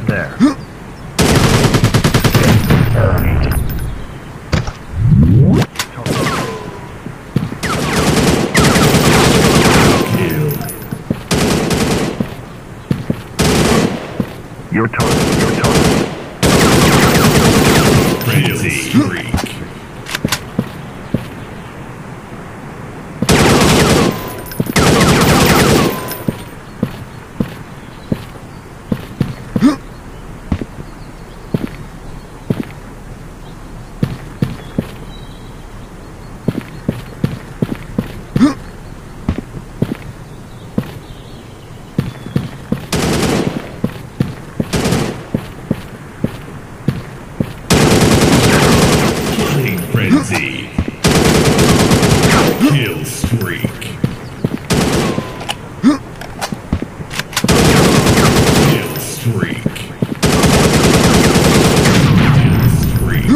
was there. Your target, your target. Crazy freak. Kill streak. Kill streak. Kill streak.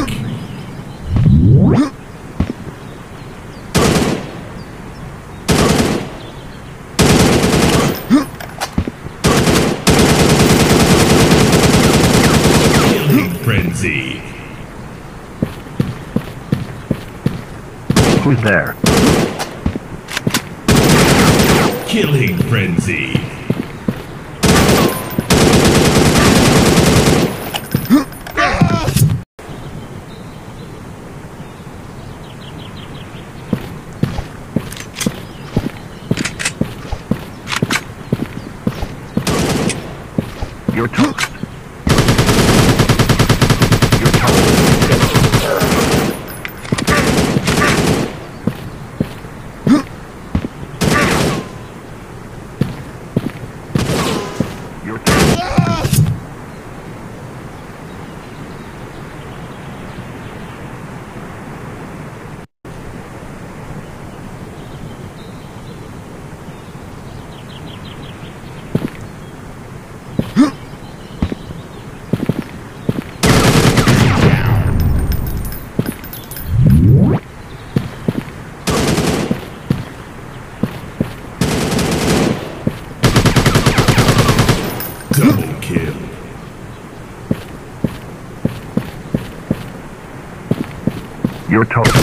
Killing frenzy. Who's there? Killing frenzy. You're toast. You're toast. You're toast.